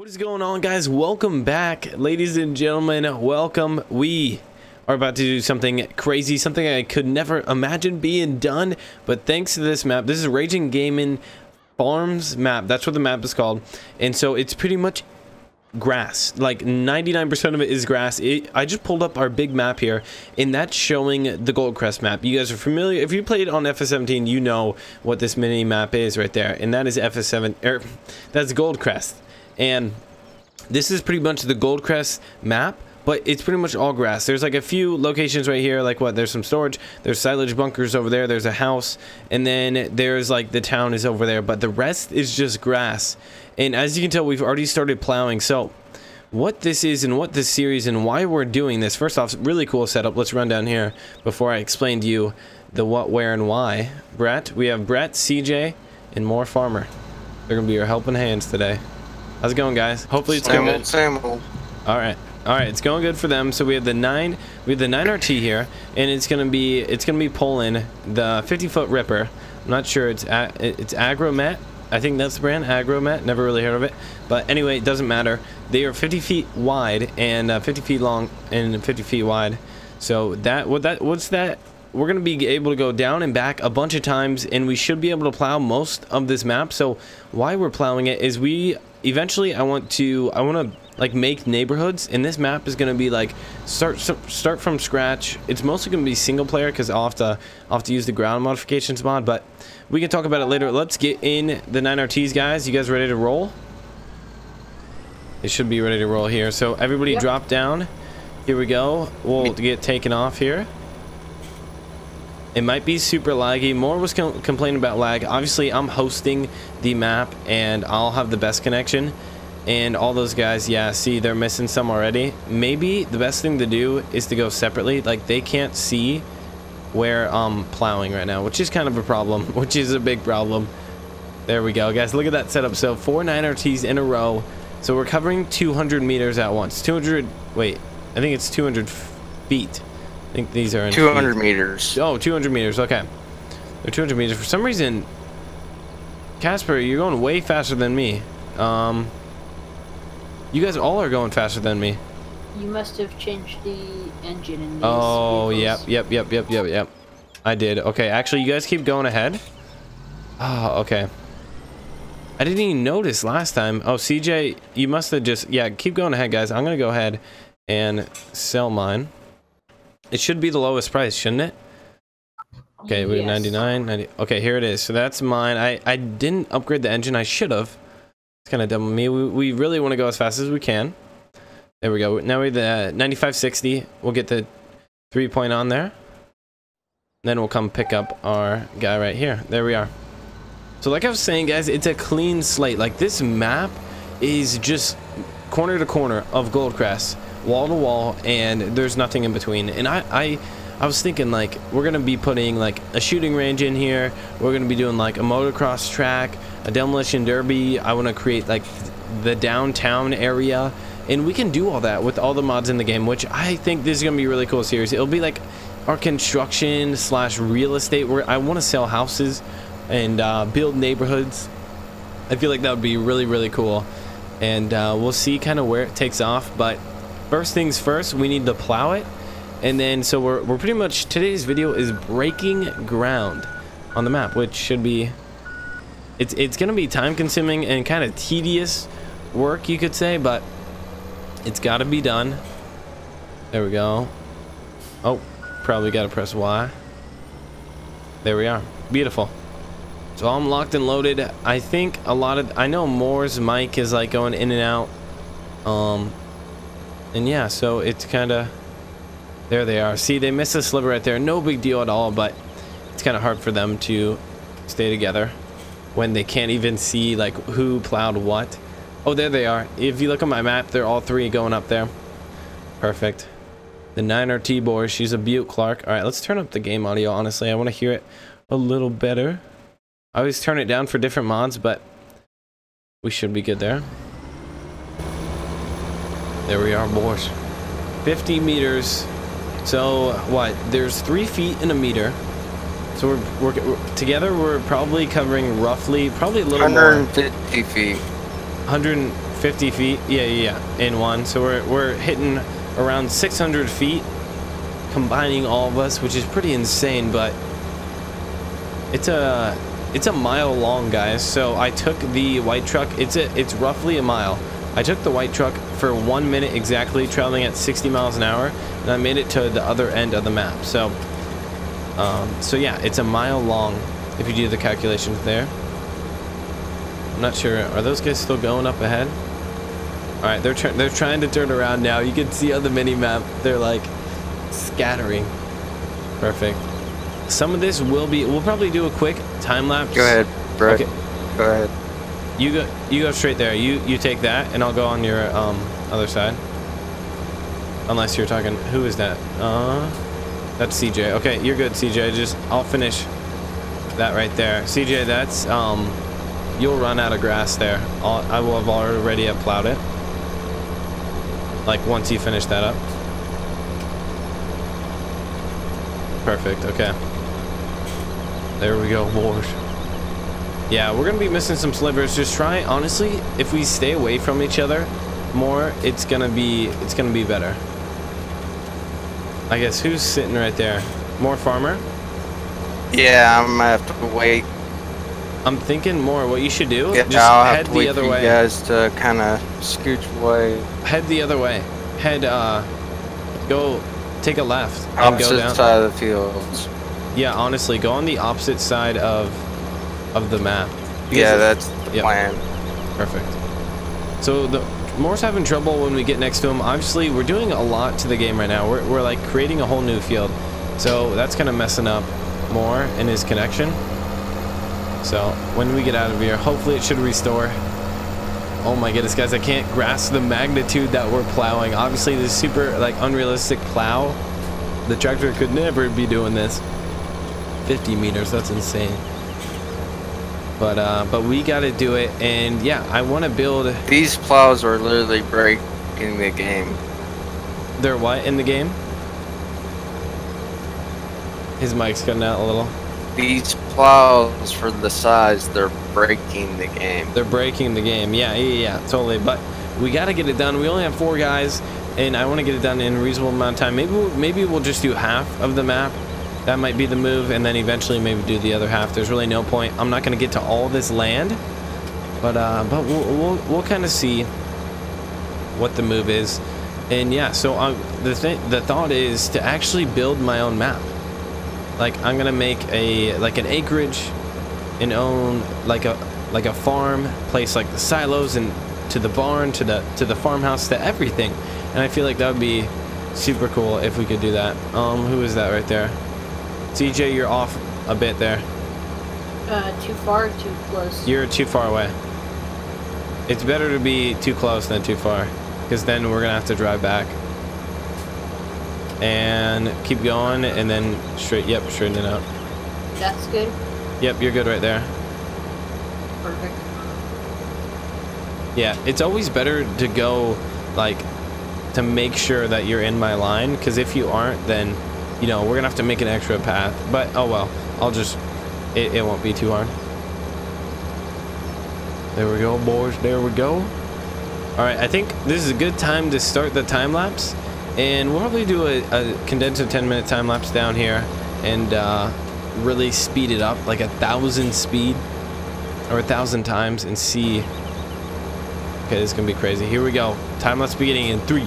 What is going on, guys? Welcome back, ladies and gentlemen. Welcome. We are about to do something crazy, something I could never imagine being done, but thanks to this map. This is Raging Gaming Farms map. That's what the map is called. And so it's pretty much grass, like 99% of it is grass. I just pulled up our big map here, and that's showing the Goldcrest map. You guys are familiar. If you played on FS17, you know what this mini map is right there, and that is that's Goldcrest. And this is pretty much the Goldcrest map, but it's pretty much all grass. There's like a few locations right here, like what? There's some storage, there's silage bunkers over there, there's a house, and then there's like the town is over there, but the rest is just grass. And as you can tell, we've already started plowing. So what this is and what this series and why we're doing this, first off, really cool setup. Let's run down here before I explain to you the what, where, and why. Brett, we have Brett, CJ, and more Farmer. They're gonna be your helping hands today. How's it going, guys? Hopefully it's going good. Same old. All right, it's going good for them. So we have the 9RT here, and it's gonna be pulling the 50-foot ripper. I'm not sure, it's Agromet. I think that's the brand, Agromet. Never really heard of it, but anyway, it doesn't matter. They are 50 feet wide and 50 feet long and 50 feet wide. So what's that? We're gonna be able to go down and back a bunch of times, and we should be able to plow most of this map. So why we're plowing it is eventually I want to like make neighborhoods, and this map is going to be like start from scratch. It's mostly going to be single player because I'll have to use the ground modifications mod, but we can talk about it later. Let's get in the 9RTs, guys. You guys ready to roll? They should be ready to roll here. So everybody, yep. Drop down. Here we go. We'll get taken off here. It might be super laggy. More was complaining about lag. Obviously, I'm hosting the map, and I'll have the best connection. And all those guys, yeah, see, they're missing some already. Maybe the best thing to do is to go separately. Like, they can't see where I'm plowing right now, which is kind of a problem, which is a big problem. There we go, guys. Look at that setup. So, 4 9RTs in a row. So, we're covering 200 meters at once. 200, wait, I think it's 200 feet. I think these are in 200 meters. Oh, 200 meters. Okay. They're 200 meters. For some reason, Casper, you're going way faster than me. You guys all are going faster than me. You must have changed the engine in these. Oh, vehicles. Yep. I did. Okay, actually, you guys keep going ahead. Oh, okay. I didn't even notice last time. Oh, CJ, you must have just... Yeah, keep going ahead, guys. I'm going to go ahead and sell mine. It should be the lowest price, shouldn't it? Okay, we have 99. 90. Okay, here it is. So that's mine. I didn't upgrade the engine. I should have. It's kind of dumb of me. We really want to go as fast as we can. There we go. Now we have the 9560. We'll get the 3-point on there. Then we'll come pick up our guy right here. There we are. So like I was saying, guys, it's a clean slate. Like, this map is just corner to corner of Goldcrest, wall to wall, and there's nothing in between. And I was thinking, like, we're gonna be putting like a shooting range in here, we're gonna be doing like a motocross track, a demolition derby. I want to create like the downtown area, and we can do all that with all the mods in the game, which I think this is gonna be a really cool series. It'll be like our construction / real estate, where I want to sell houses and build neighborhoods. I feel like that would be really, really cool, and we'll see kind of where it takes off. But first things first, we need to plow it, and then so we're pretty much, today's video is breaking ground on the map, which should be, it's gonna be time consuming and kind of tedious work, you could say, but it's got to be done. There we go. Oh, probably gotta press Y. There we are. Beautiful. So I'm locked and loaded. I think I know Moore's mic is like going in and out. And yeah, so it's kind of... There they are. See, they missed a sliver right there. No big deal at all, but it's kind of hard for them to stay together when they can't even see, like, who plowed what. Oh, there they are. If you look at my map, they're all three going up there. Perfect. The 9RT boy, she's a beaut, Clark. All right, let's turn up the game audio, honestly. I want to hear it a little better. I always turn it down for different mods, but we should be good there. There we are, boys. 50 meters. So what? There's 3 feet in a meter. So we're together. We're probably covering roughly, probably a little 150 more. 150 feet. 100. 50 feet. Yeah. In one. So we're hitting around 600 feet, combining all of us, which is pretty insane. But it's a mile long, guys. So I took the white truck. It's roughly a mile. I took the white truck for 1 minute exactly, traveling at 60 miles an hour, and I made it to the other end of the map. So, so yeah, it's a mile long if you do the calculations there. I'm not sure. Are those guys still going up ahead? All right, they're trying to turn around now. You can see on the mini map, they're like scattering. Perfect. Some of this will be. We'll probably do a quick time lapse. Go ahead, bro. Okay. Go ahead. You go straight there. You take that, and I'll go on your other side. Unless you're talking, who is that? That's CJ. Okay, you're good, CJ. Just I'll finish that right there, CJ. That's you'll run out of grass there. I will have already plowed it. Like once you finish that up. Perfect. Okay. There we go, Lord. Yeah, we're going to be missing some slivers. Just try, honestly, if we stay away from each other more, it's going to be better. I guess who's sitting right there? More farmer? Yeah, I'm going to have to wait. I'm thinking more what you should do. Yeah, just head the other way. You guys to kind of scooch away. Head the other way. Head go take a left and go down. Opposite side of the fields. Yeah, honestly, go on the opposite side of the map. Yeah, that's the plan. Perfect. So the Moore's having trouble when we get next to him. Obviously, we're doing a lot to the game right now. We're like creating a whole new field. So that's kind of messing up Moore and his connection. So when we get out of here, hopefully it should restore. Oh my goodness, guys, I can't grasp the magnitude that we're plowing. Obviously, this super like unrealistic plow. The tractor could never be doing this. 50 meters, that's insane. But we gotta do it, and yeah, I want to build. These plows are literally breaking the game. They're what in the game? His mic's cutting out a little. These plows, for the size, they're breaking the game. They're breaking the game. Yeah, totally. But we gotta get it done. We only have 4 guys, and I want to get it done in a reasonable amount of time. Maybe we'll just do half of the map. That might be the move, and then eventually maybe do the other half. There's really no point. I'm not going to get to all this land, but we'll kind of see what the move is. And yeah, so the thought is to actually build my own map. Like I'm going to make an acreage and own like a farm place, like the silos and to the barn to the farmhouse to everything. And I feel like that would be super cool if we could do that. Who is that right there? CJ, you're off a bit there. Too far, too close. You're too far away. It's better to be too close than too far, because then we're gonna have to drive back. And keep going, and then straight. Yep, straighten it out. That's good. Yep, you're good right there. Perfect. Yeah, it's always better to go to make sure that you're in my line, because if you aren't, then. You know, we're gonna have to make an extra path, but oh well, it won't be too hard. There we go, boys, there we go. All right, I think this is a good time to start the time lapse, and we'll probably do a condensed 10-minute time lapse down here and really speed it up like 1,000 speed or 1,000 times and see. Okay, this is gonna be crazy. Here we go. Time lapse beginning in 3,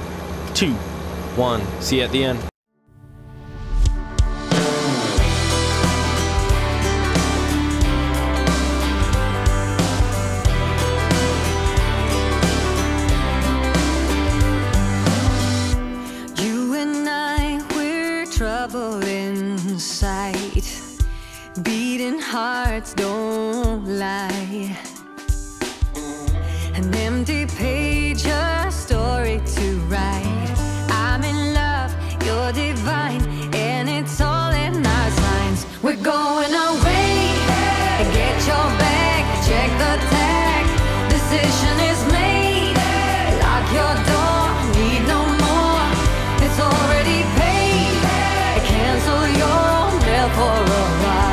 2, 1. See you at the end. Don't lie. An empty page, a story to write. I'm in love, you're divine, and it's all in our signs. We're going away. Get your bag, check the tag. Decision is made. Lock your door, need no more. It's already paid. Cancel your mail for a while.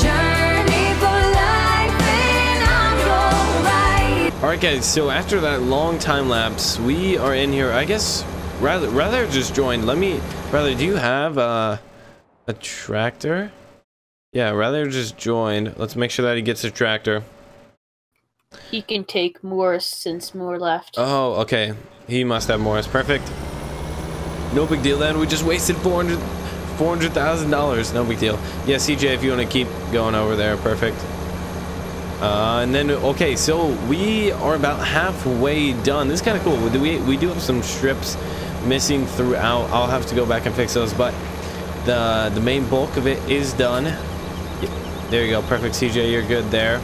Journey for life, and I'm all right. Okay, so after that long time lapse, we are in here. I guess rather just join. Let me rather. Do you have a tractor? Yeah, rather just joined. Let's make sure that he gets a tractor. He can take Morris since Moore left. Oh, okay. He must have Morris. Perfect. No big deal then. We just wasted $400,000. No big deal. Yeah, CJ, if you want to keep going over there, perfect. And then, okay, so we are about halfway done. This is kind of cool. We do have some strips missing throughout. I'll have to go back and fix those, but the main bulk of it is done. Yep. There you go. Perfect, CJ. You're good there.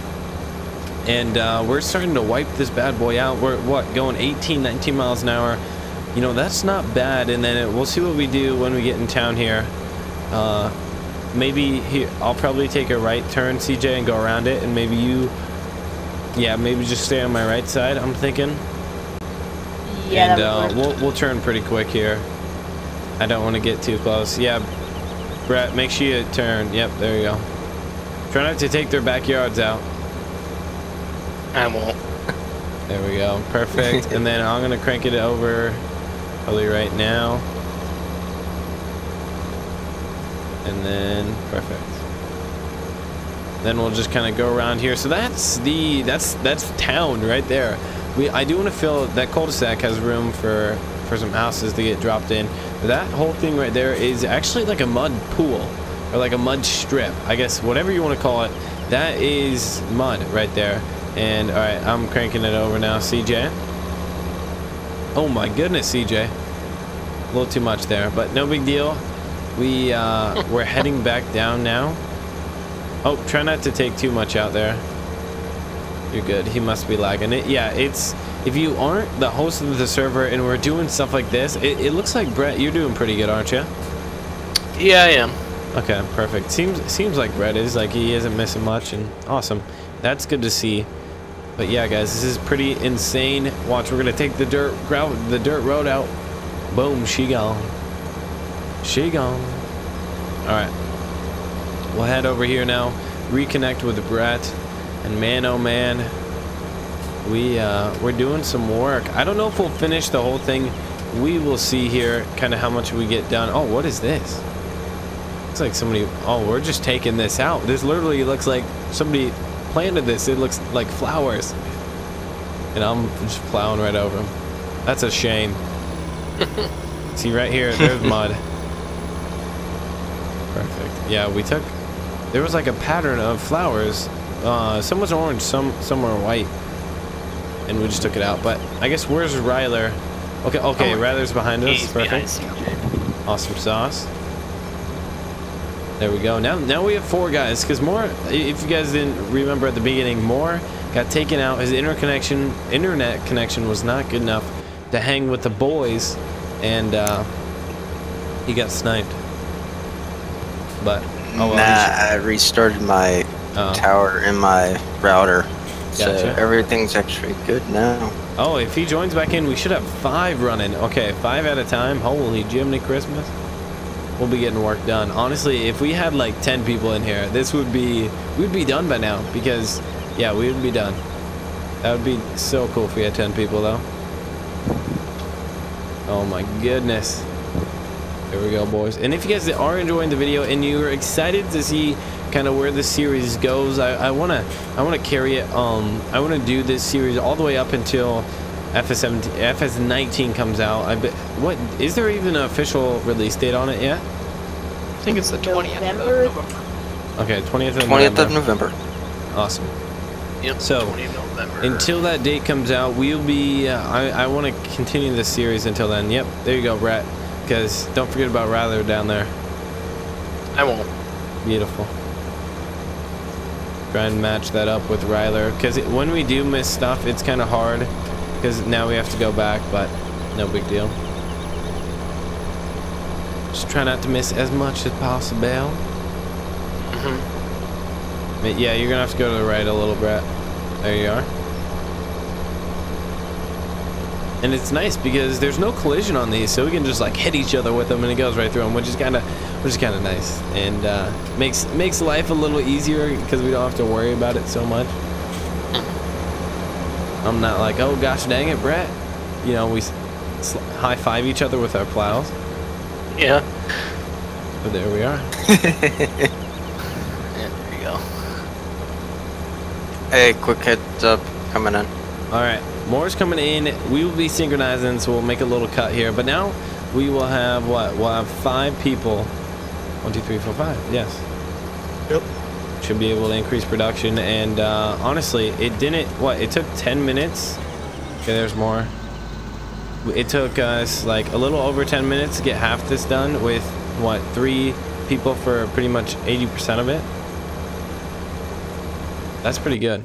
And we're starting to wipe this bad boy out. We're what, going 18, 19 miles an hour. You know, that's not bad. And then we'll see what we do when we get in town here. Maybe here, I'll probably take a right turn, CJ, and go around it. And maybe you, yeah, maybe just stay on my right side, I'm thinking. Yeah. And we'll turn pretty quick here. I don't want to get too close. Yeah, Brett, make sure you turn. Yep, there you go. Try not to take their backyards out. I won't. There we go. Perfect. And then I'm going to crank it over probably right now. And then perfect. Then we'll just kind of go around here. So that's town right there. I do want to fill that cul-de-sac has room for some houses to get dropped in. That whole thing right there is actually like a mud pool or like a mud strip. I guess whatever you want to call it. That is mud right there. And all right, I'm cranking it over now, CJ. Oh my goodness, CJ, a little too much there, but no big deal. We're heading back down now. Oh, try not to take too much out there. You're good. He must be lagging it. Yeah, it's if you aren't the host of the server and we're doing stuff like this, it looks like Brett, you're doing pretty good, aren't you? Yeah, I am. Okay, perfect. Seems like Brett is like he isn't missing much, and awesome. That's good to see. But yeah, guys, this is pretty insane. Watch, we're gonna take the dirt road out. Boom, she gone. She gone. All right. We'll head over here now. Reconnect with Brett. And man, oh man, we're doing some work. I don't know if we'll finish the whole thing. We will see here, kind of how much we get done. Oh, what is this? Looks like somebody. Oh, we're just taking this out. This literally looks like somebody planted this. It looks like flowers, and I'm just plowing right over them. That's a shame. See right here, there's mud. Perfect. Yeah, we took. There was like a pattern of flowers. Some was orange, some were white, and we just took it out. But I guess where's Ryler? Okay, oh, Ryler's behind us. Perfect. Awesome sauce. There we go. Now we have four guys, because Moore, if you guys didn't remember at the beginning, Moore got taken out. His internet connection was not good enough to hang with the boys, and he got sniped. But oh well, I restarted my tower and my router, so gotcha. Everything's actually good now. Oh, if he joins back in, we should have five running. Okay, five at a time. Holy Jiminy Christmas. We'll be getting work done. Honestly, if we had like 10 people in here, this would be, we'd be done by now, because yeah, we would be done. That would be so cool if we had 10 people though. Oh my goodness. There we go, boys. And if you guys are enjoying the video and you're excited to see kind of where this series goes, I wanna carry it. I wanna do this series all the way up until FS17, FS19 comes out. What is there even an official release date on it yet? I think it's the 20th of November. Okay, 20th of November. Awesome. Yep. So 20th of November. Until that date comes out, we'll be. I want to continue this series until then. Yep. There you go, Brett. Because don't forget about Ryler down there. I won't. Beautiful. Try and match that up with Ryler, because when we do miss stuff, it's kind of hard. Because now we have to go back, but no big deal. Just try not to miss as much as possible. But yeah, you're going to have to go to the right a little, Brett. There you are. And it's nice because there's no collision on these, so we can just like hit each other with them and it goes right through them, which is kind of nice. And makes life a little easier because we don't have to worry about it so much. I'm not like, oh gosh dang it, Brett. You know, we high five each other with our plows. Yeah. But there we are. Yeah, there you go. Hey, quick heads up, coming in. All right, more's coming in. We will be synchronizing, so we'll make a little cut here. But now we will have what? We'll have 5 people. 1, 2, 3, 4, 5. Yes. Yep. Should be able to increase production. And honestly, it didn't. What? It took 10 minutes. Okay, there's more. It took us like a little over 10 minutes to get half this done with what, 3 people for pretty much 80% of it. That's pretty good.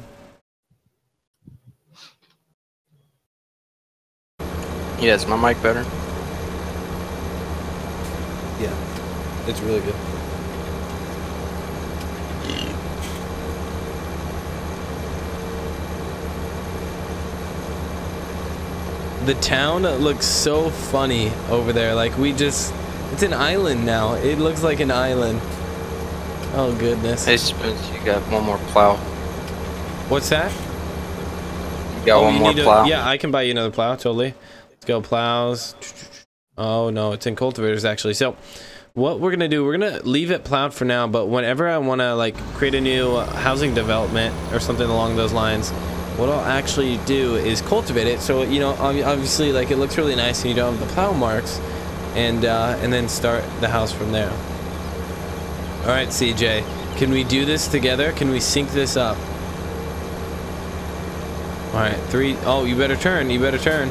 Yeah, is my mic better? Yeah, it's really good. The town looks so funny over there. Like, we just... It's an island now. It looks like an island. Oh, goodness. Hey, Spence, you got one more plow. What's that? You got one more plow? Yeah, I can buy you another plow, totally. Let's go, plows. Oh, no, it's in cultivators, actually. So, what we're going to do, we're going to leave it plowed for now, but whenever I want to, like, create a new housing development or something along those lines... What I'll actually do is cultivate it, so you know, obviously, like, it looks really nice, and you don't have the plow marks, and then start the house from there. All right, CJ, can we do this together? Can we sync this up? All right, 3. Oh, you better turn. You better turn.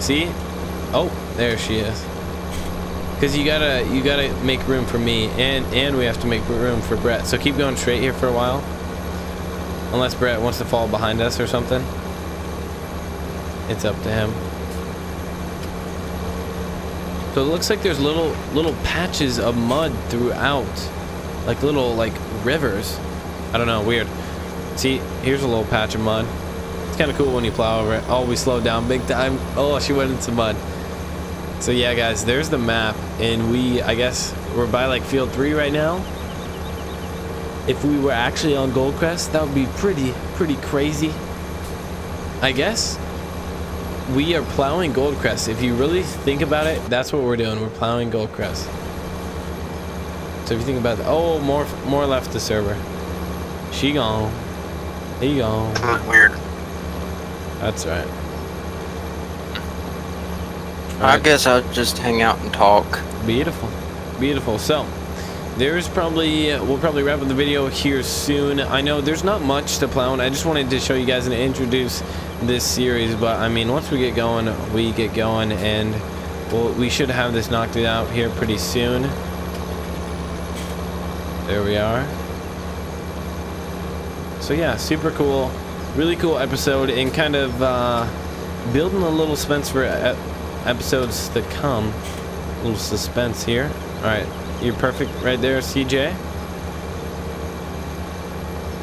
See? Oh, there she is. Because you gotta make room for me, and we have to make room for Brett. So keep going straight here for a while. Unless Brett wants to fall behind us or something. It's up to him. So it looks like there's little patches of mud throughout. Like little, like, rivers. I don't know, weird. See, here's a little patch of mud. It's kind of cool when you plow over it. Oh, we slowed down big time. Oh, she went into mud. So yeah, guys, there's the map. And I guess, we're by like field 3 right now. If we were actually on Goldcrest, that would be pretty crazy. I guess we are plowing Goldcrest. If you really think about it, that's what we're doing. We're plowing Goldcrest. So if you think about it, oh, more left the server. She gone. He gone. Weird. That's right. All right. I guess I'll just hang out and talk. Beautiful. Beautiful. So... There's probably, we'll probably wrap up the video here soon. I know there's not much to plow, and I just wanted to show you guys and introduce this series, but I mean, once we get going, and we should have this knocked out here pretty soon. There we are. So yeah, super cool, really cool episode, and kind of building a little suspense for episodes to come. A little suspense here. All right. You're perfect right there, CJ.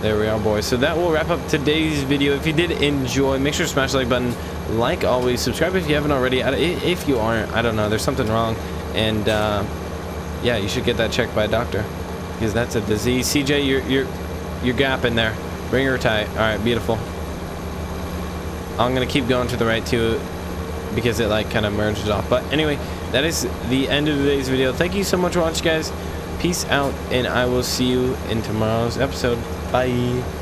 There we are, boys. So that will wrap up today's video. If you did enjoy, make sure to smash the like button. Like always, subscribe if you haven't already. If you aren't, I don't know, there's something wrong. And yeah, you should get that checked by a doctor, because that's a disease. CJ, you're gapping there. Bring her tight. All right, beautiful. I'm gonna keep going to the right too, because it like kind of merges off. But anyway, that is the end of today's video. Thank you so much for watching, guys. Peace out, and I will see you in tomorrow's episode. Bye.